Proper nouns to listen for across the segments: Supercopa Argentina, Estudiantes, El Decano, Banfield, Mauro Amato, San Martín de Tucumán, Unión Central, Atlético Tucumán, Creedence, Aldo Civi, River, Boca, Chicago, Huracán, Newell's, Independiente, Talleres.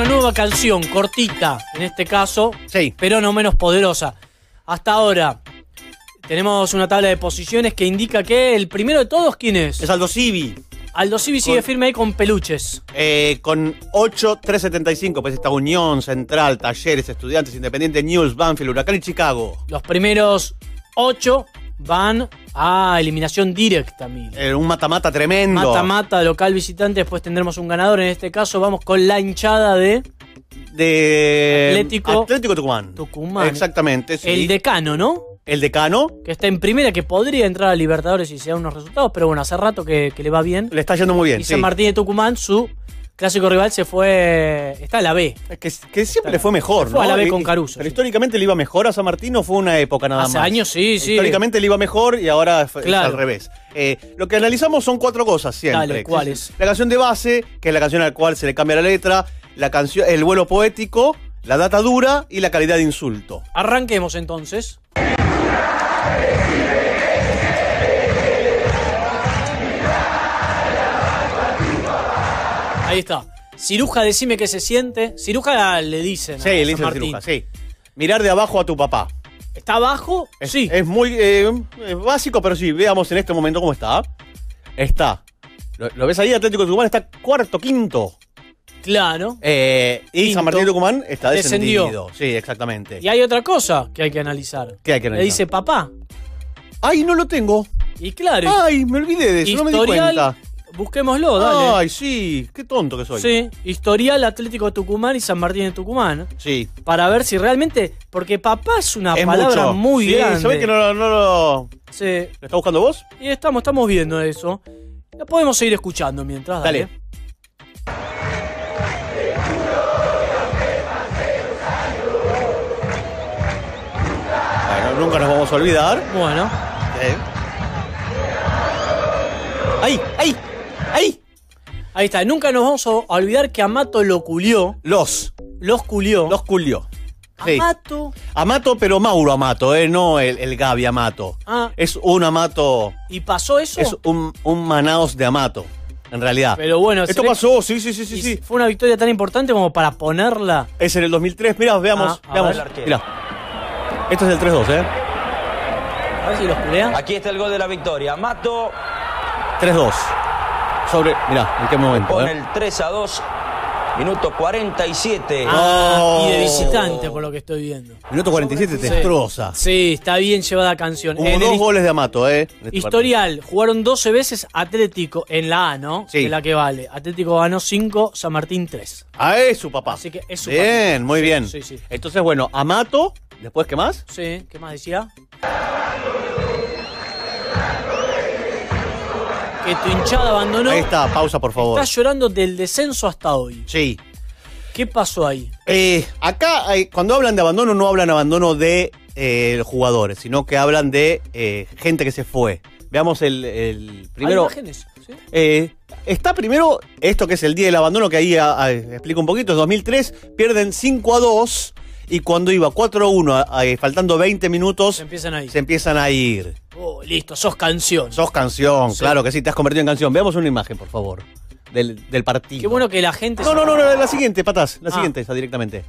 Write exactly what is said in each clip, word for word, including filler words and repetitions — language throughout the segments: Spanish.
una nueva canción, cortita en este caso, sí, pero no menos poderosa. Hasta ahora tenemos una tabla de posiciones que indica que el primero de todos, ¿quién es? Es Aldo Civi. Aldo Civi sigue firme ahí con peluches. Eh, con ocho, tres setenta y cinco, pues está Unión Central, Talleres, Estudiantes, Independiente, News, Banfield, Huracán y Chicago. Los primeros ocho van a eliminación directa, Mil. Eh, un mata-mata tremendo. Mata-mata, local, visitante, después tendremos un ganador. En este caso vamos con la hinchada de... De... Atlético... Atlético Tucumán. Tucumán. Exactamente, sí. El decano, ¿no? El decano. Que está en primera, que podría entrar a Libertadores si se dan unos resultados, pero bueno, hace rato que, que le va bien. Le está yendo muy bien, y sí. San Martín de Tucumán, su clásico rival, se fue... Está a la B. Que, que siempre le fue mejor, ¿no? Fue a la B con Caruso. Pero sí, históricamente le iba mejor a San Martín, o fue una época nada hace más. Hace años, sí, sí. Históricamente le iba mejor y ahora claro, es al revés. Eh, lo que analizamos son cuatro cosas siempre. Dale, ¿cuáles? La canción de base, que es la canción a la cual se le cambia la letra, la canción, el vuelo poético, la data dura y la calidad de insulto. Arranquemos entonces. Ahí está. Ciruja, decime qué se siente. Ciruja le dicen. Sí, le dicen Ciruja, sí. Mirar de abajo a tu papá. ¿Está abajo? Es, sí. Es muy eh, es básico, pero sí. Veamos en este momento cómo está. Está. ¿Lo, lo ves ahí? Atlético Tucumán está cuarto, quinto. Claro. Eh, y quinto. San Martín de Tucumán está descendido. Descendió. Sí, exactamente. Y hay otra cosa que hay que analizar. ¿Qué hay que analizar? Le dice papá. ¡Ay, no lo tengo! Y claro. ¡Ay, me olvidé de eso! Historial, no me di cuenta. Busquémoslo, dale. ¡Ay, sí! ¡Qué tonto que soy! Sí, historial Atlético de Tucumán y San Martín de Tucumán. Sí. Para ver si realmente... Porque papá es una es palabra mucho. Muy sí, grande. ¿Sabés que no lo...? No, no, sí. ¿Lo está buscando vos? Y estamos, estamos viendo eso. La podemos seguir escuchando mientras, dale. Dale. Nunca nos vamos a olvidar. Bueno. Eh. ¡Ahí! ¡Ahí! ¡Ahí! Ahí está. Nunca nos vamos a olvidar que Amato lo culió. Los. Los culió. Los culió. Sí. Amato. Amato, pero Mauro Amato, eh, no el, el Gaby Amato. Ah. Es un Amato. ¿Y pasó eso? Es un, un Manaos de Amato, en realidad. Pero bueno. Esto pasó, sí, sí, sí, sí, sí. Fue una victoria tan importante como para ponerla. Es en el dos mil tres. Mirá, veamos. Ah, veamos. Mirá. Esto es el tres dos, ¿eh? A ver si los pelean. Aquí está el gol de la victoria. Mato. tres dos. Sobre. Mirá, en qué momento. Con eh? el tres a dos. Minuto cuarenta y siete. Ah, oh. Y de visitante, por lo que estoy viendo. Minuto cuarenta y siete te destroza. Sí, está bien llevada canción. Hubo en dos el... goles de Amato, ¿eh? Este historial. Partido. Jugaron doce veces Atlético en la A, ¿no? Sí. Que es la que vale. Atlético ganó cinco, San Martín tres. Ah, es su papá. Así que es su papá. Bien, muy sí, bien. Sí, sí. Entonces, bueno, Amato. ¿Después qué más? Sí, ¿qué más decía? Que tu hinchada abandonó. Ahí está, pausa por favor. Está llorando del descenso hasta hoy. Sí. ¿Qué pasó ahí? Eh, acá, eh, cuando hablan de abandono, no hablan abandono de eh, jugadores, sino que hablan de eh, gente que se fue. Veamos el, el primero. ¿Hay imágenes? ¿Sí? Eh, está primero esto que es el día del abandono, que ahí a, a, explico un poquito. Es dos mil tres, pierden cinco a dos. Y cuando iba cuatro a uno, faltando veinte minutos, se empiezan a ir. Se empiezan a ir. Oh, listo, sos canción. Sos canción, sí, claro que sí, te has convertido en canción. Veamos una imagen, por favor, del, del partido. Qué bueno que la gente... No, se... no, no, no, la siguiente, Patás, la ah. siguiente esa directamente.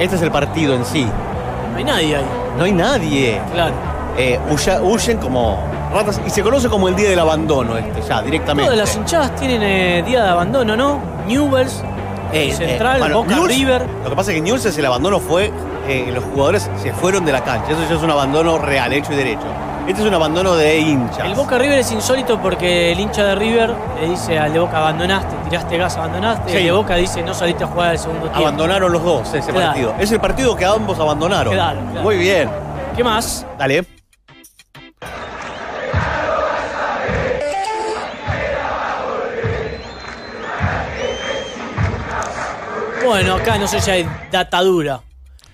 Este es el partido en sí. No hay nadie ahí. No hay nadie. Claro. Eh, huya, huyen como ratas y se conoce como el día del abandono este, ya, directamente. Todas las hinchadas tienen eh, día de abandono, ¿no? Newell's. Eh, Central, eh, bueno, Boca, News, River. Lo que pasa es que News es el abandono fue eh, los jugadores se fueron de la cancha. Eso ya es un abandono real, hecho y derecho. Este es un abandono de hinchas. El Boca River es insólito porque el hincha de River le dice al de Boca abandonaste, tiraste gas, abandonaste. Sí. El de Boca dice no saliste a jugar el segundo tiempo. Abandonaron los dos ese claro. partido. Es el partido que ambos abandonaron. Claro, claro. Muy bien. ¿Qué más? Dale. Bueno, acá no sé si hay datadura.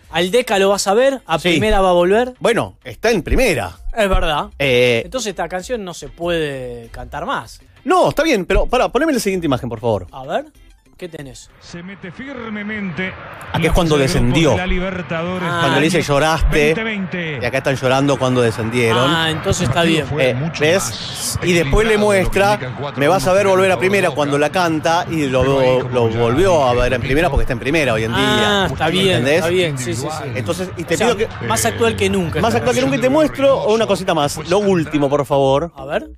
Al Deca lo vas a ver, a sí. primera va a volver. Bueno, está en primera. Es verdad. Eh... Entonces esta canción no se puede cantar más. No, está bien, pero para, poneme la siguiente imagen, por favor. A ver. ¿Qué tenés? Se mete firmemente. Aquí es cuando descendió. La Libertadores. Ah, cuando le dice lloraste. veinte veinte. Y acá están llorando cuando descendieron. Ah, entonces está bien. Eh, ¿Ves? Y después le muestra, me vas a ver volver a primera cuando la canta, y lo, lo volvió a ver en primera porque está en primera hoy en día. Ah, está bien. ¿Entendés? Está bien, sí, sí, sí. Entonces, y te o sea, pido que... Más actual que nunca. Más actual que nunca. Y te muestro una cosita más. Lo último, por favor. A ver.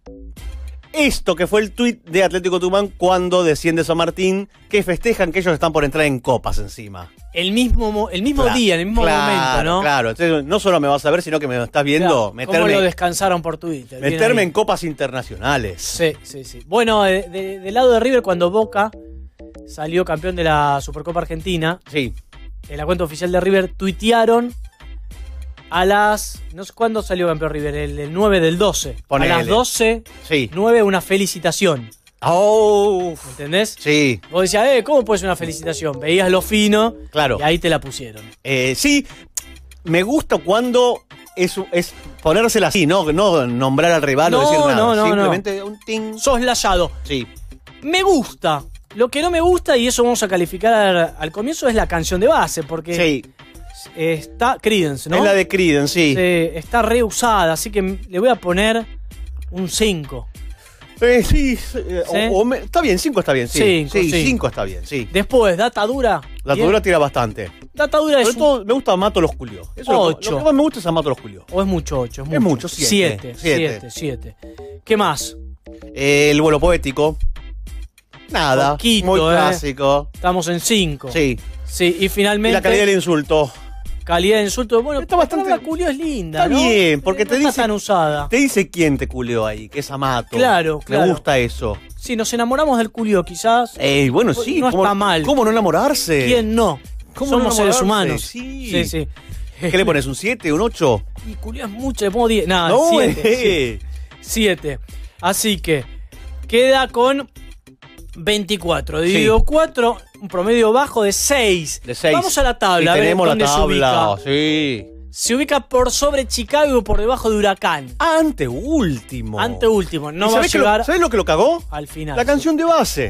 Esto que fue el tuit de Atlético Tucumán cuando desciende San Martín, que festejan que ellos están por entrar en copas encima. El mismo, el mismo claro, día, en el mismo claro, momento, ¿no? Claro, entonces no solo me vas a ver, sino que me estás viendo. Claro, meterme, ¿cómo lo descansaron por Twitter? Meterme en copas internacionales. Sí, sí, sí. Bueno, de, de, del lado de River, cuando Boca salió campeón de la Supercopa Argentina, sí, en la cuenta oficial de River tuitearon... A las... No sé cuándo salió campeón River, el, el nueve del doce. Ponele. A las doce, sí. nueve, una felicitación. Oh, ¿entendés? Sí. Vos decías, eh, ¿cómo puede ser una felicitación? Veías lo fino, claro, y ahí te la pusieron. Eh, sí, me gusta cuando es, es ponérsela así, no, no nombrar al rival no, o decir nada. No, no, simplemente no. un ting. Soslayado. Sí. Me gusta. Lo que no me gusta, y eso vamos a calificar al, al comienzo, es la canción de base, porque... Sí. Está Creedence, ¿no? Es la de Creedence, sí. Se, está reusada, así que le voy a poner un cinco. Eh, sí, eh, ¿Sí? O, o me, está bien, cinco está bien, sí. cinco sí, sí. está bien, sí. Después, Datadura. Datadura tira bastante. Datadura es... Sobre todo un... me gusta Amato los Julio. Eso ocho. Lo que más me gusta es Amato los Julio. O es mucho ocho, es mucho. Es mucho, siete. siete, siete, siete. ¿Qué más? Eh, el vuelo poético. Nada, poquito, muy clásico. Eh. Estamos en cinco. Sí. Sí, y finalmente... Y la calidad del insulto. Calidad de insulto. Bueno, está bastante... la culio es linda, está, ¿no? bien, porque eh, te no dice... Está tan usada. Te dice quién te culió ahí, que es Amato. Claro, claro. Me gusta eso. Sí, nos enamoramos del culio, quizás. Ey, bueno, sí. No está mal. ¿Cómo no enamorarse? ¿Quién no? ¿Cómo Somos no seres humanos. Sí. Sí, sí. ¿Qué le pones? ¿Un siete? ¿Un ocho? Y culio es mucho, le pongo diez. Nada, no, siete. siete. Así que queda con veinticuatro. Dividido sí. cuatro... Un promedio bajo de seis. De seis. Vamos a la tabla. A ver, tenemos dónde la tabla. Se ubica. Sí. Se ubica por sobre Chicago y por debajo de Huracán. Anteúltimo. Anteúltimo. No va a llegar. Lo, ¿Sabés lo que lo cagó? Al final. La canción sí. de base.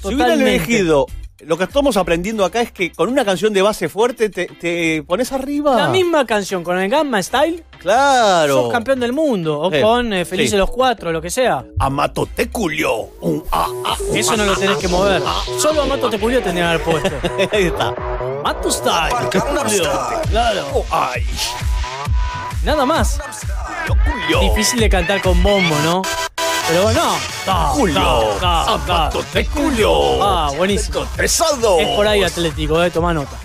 Totalmente. Si hubieran elegido. Lo que estamos aprendiendo acá es que con una canción de base fuerte te, te pones arriba. La misma canción con el Gamma Style. Claro. Sos campeón del mundo. O sí. con eh, Felices sí. los Cuatro, lo que sea. Amato te culió. Uh, ah, ah, uh, Eso no lo tenés que mover. Solo Amato te culió tendría que haber puesto. Ahí está. Amato Style. Claro. Oh, ay. Nada más. Difícil de cantar con bombo, ¿no? Pero no. Ta, Julio. Ta, ta, ta, ta. Te Julio. Ah, buenísimo. Pesado. Es por ahí Atlético, eh, toma nota.